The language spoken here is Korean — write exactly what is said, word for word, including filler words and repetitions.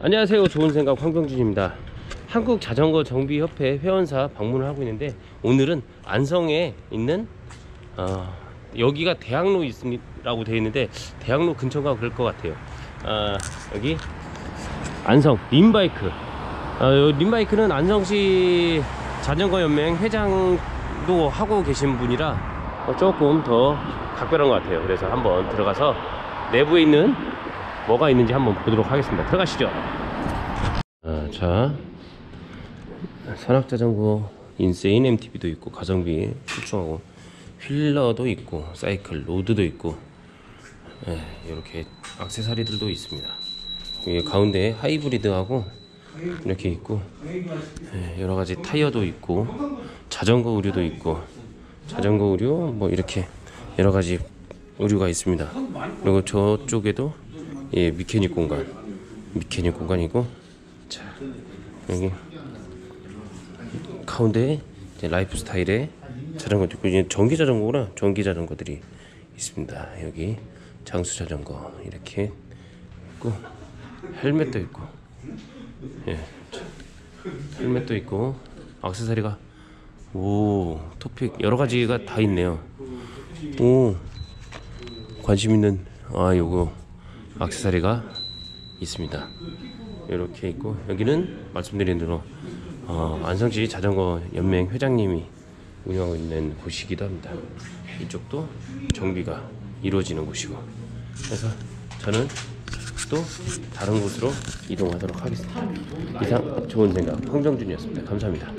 안녕하세요, 좋은생각 황병준입니다. 한국자전거정비협회 회원사 방문을 하고 있는데, 오늘은 안성에 있는 어, 여기가 대학로 있습니다라고 되어 있는데 대학로 근처가 그럴 것 같아요. 어, 여기 안성 린바이크, 어, 린바이크는 안성시 자전거 연맹 회장도 하고 계신 분이라 조금 더 각별한 것 같아요. 그래서 한번 들어가서 내부에 있는 뭐가 있는지 한번 보도록 하겠습니다. 들어가시죠. 아, 자, 산악자전거 인세인 엠티비도 있고, 가성비 출중하고, 휠러도 있고, 사이클 로드도 있고, 네, 이렇게 액세서리들도 있습니다. 여기 가운데에 하이브리드하고 이렇게 있고, 네, 여러가지 타이어도 있고, 자전거 의류도 있고, 자전거 의류 뭐 이렇게 여러가지 의류가 있습니다. 그리고 저쪽에도 예, 미케닉 공간, 미케닉 공간이고, 자, 여기 가운데 이제 라이프 스타일의 자전거도 있고, 이제 전기 자전거구나, 전기 자전거들이 있습니다. 여기 장수 자전거 이렇게 있고, 헬멧도 있고, 예, 자, 헬멧도 있고, 액세서리가 오, 토픽 여러 가지가 다 있네요. 오, 관심 있는 아, 요거. 액세서리가 있습니다. 이렇게 있고, 여기는 말씀드린 대로 어, 안성시 자전거 연맹 회장님이 운영하고 있는 곳이기도 합니다. 이쪽도 정비가 이루어지는 곳이고, 그래서 저는 또 다른 곳으로 이동하도록 하겠습니다. 이상 좋은 생각 황병준이었습니다. 감사합니다.